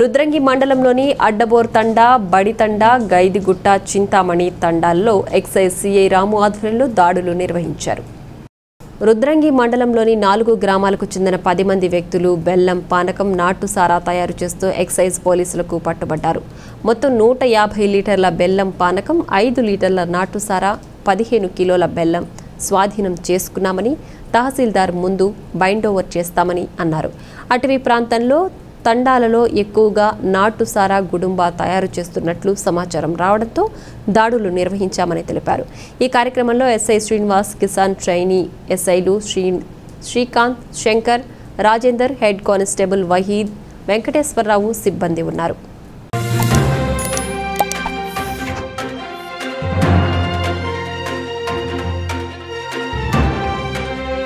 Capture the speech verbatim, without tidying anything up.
రుద్రంగి మండలంలోని అడ్డబోర్ తండా, బడి తండా, గైదిగుట్ట, చింతామణి తండాల్లో excise CI Ramu ఆధ్వర్యంలో దాడులు నిర్వహించారు. రుద్రంగి మండలంలోని నాలుగు గ్రామాలకు చెందిన పది మంది వ్యక్తులు బెల్లం, పానకం, నాటు సారా తయారు చేస్తూ ఎక్సైజ్ పోలీసులకు పట్టుబడ్డారు. మొత్తం నూట యాభై లీటర్ల బెల్లం పానకం, ఐదు లీటర్ల నాటు సారా, పదిహేను కిలోల బెల్లం స్వాధీనం చేసుకున్నామని, తహసీల్దార్ ముందు బైండ్ ఓవర్ చేస్తామని అన్నారు. అటవీ ప్రాంతంలో తండాలలో ఎక్కువగా నాటు సారా, గుడుంబా తయారు చేస్తున్నట్లు సమాచారం రావడంతో దాడులు నిర్వహించామని తెలిపారు. ఈ కార్యక్రమంలో ఎస్ఐ శ్రీనివాస్, కిసాన్ ట్రైనీ ఎస్ఐలు శ్రీ శ్రీకాంత్, శంకర్, రాజేందర్, హెడ్ కానిస్టేబుల్ వహీద్, వెంకటేశ్వరరావు సిబ్బంది ఉన్నారు.